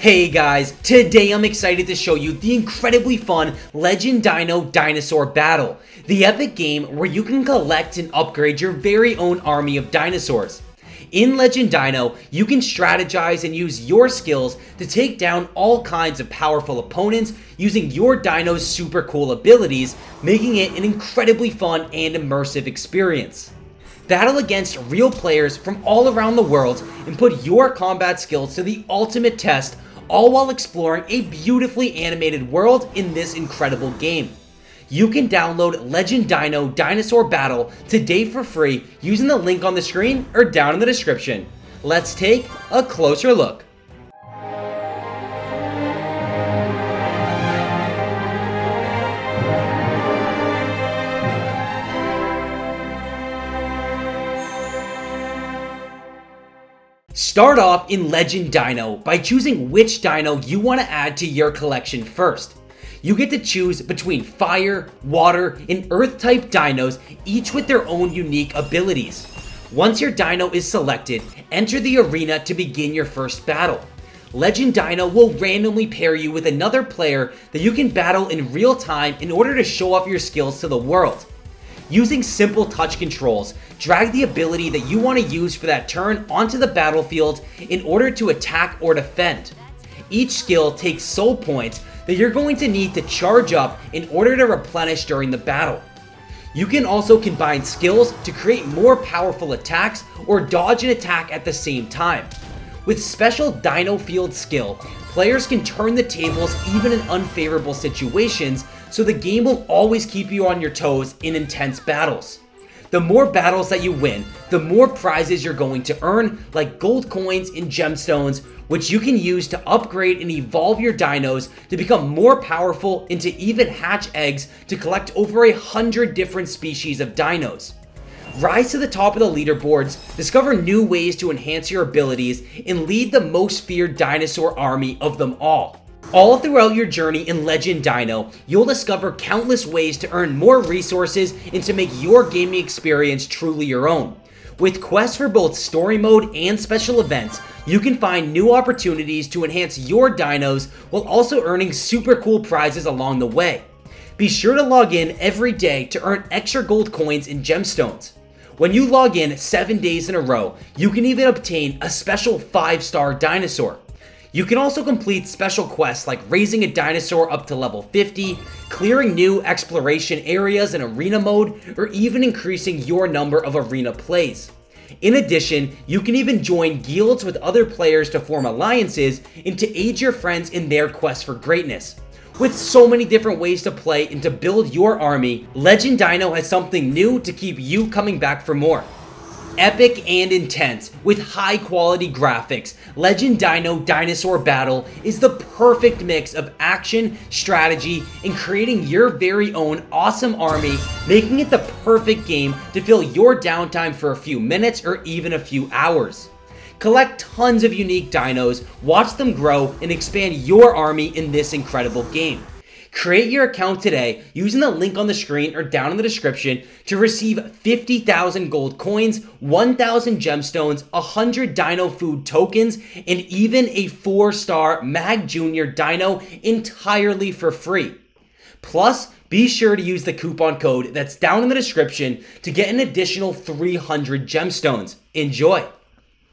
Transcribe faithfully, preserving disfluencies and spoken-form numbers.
Hey guys, today I'm excited to show you the incredibly fun Legendino Dinosaur Battle, the epic game where you can collect and upgrade your very own army of dinosaurs. In Legendino, you can strategize and use your skills to take down all kinds of powerful opponents using your dino's super cool abilities, making it an incredibly fun and immersive experience. Battle against real players from all around the world and put your combat skills to the ultimate test, all while exploring a beautifully animated world in this incredible game. You can download Legendino Dinosaur Battle today for free using the link on the screen or down in the description. Let's take a closer look. Start off in Legendino by choosing which dino you want to add to your collection first. You get to choose between fire, water, and earth type dinos, each with their own unique abilities. Once your dino is selected, enter the arena to begin your first battle. Legendino will randomly pair you with another player that you can battle in real time in order to show off your skills to the world. Using simple touch controls, drag the ability that you want to use for that turn onto the battlefield in order to attack or defend. Each skill takes soul points that you're going to need to charge up in order to replenish during the battle. You can also combine skills to create more powerful attacks or dodge an attack at the same time. With special Dino Field skill, players can turn the tables even in unfavorable situations, so the game will always keep you on your toes in intense battles. The more battles that you win, the more prizes you're going to earn, like gold coins and gemstones, which you can use to upgrade and evolve your dinos to become more powerful and to even hatch eggs to collect over a hundred different species of dinos. Rise to the top of the leaderboards, discover new ways to enhance your abilities, and lead the most feared dinosaur army of them all. All throughout your journey in Legendino, you'll discover countless ways to earn more resources and to make your gaming experience truly your own. With quests for both story mode and special events, you can find new opportunities to enhance your dinos while also earning super cool prizes along the way. Be sure to log in every day to earn extra gold coins and gemstones. When you log in seven days in a row, you can even obtain a special five-star dinosaur. You can also complete special quests like raising a dinosaur up to level fifty, clearing new exploration areas in arena mode, or even increasing your number of arena plays. In addition, you can even join guilds with other players to form alliances and to aid your friends in their quest for greatness. With so many different ways to play and to build your army, Legendino has something new to keep you coming back for more. Epic and intense, with high-quality graphics, Legendino Dinosaur Battle is the perfect mix of action, strategy, and creating your very own awesome army, making it the perfect game to fill your downtime for a few minutes or even a few hours. Collect tons of unique dinos, watch them grow, and expand your army in this incredible game. Create your account today using the link on the screen or down in the description to receive fifty thousand gold coins, one thousand gemstones, one hundred dino food tokens, and even a four-star Mag Junior dino entirely for free. Plus, be sure to use the coupon code that's down in the description to get an additional three hundred gemstones. Enjoy!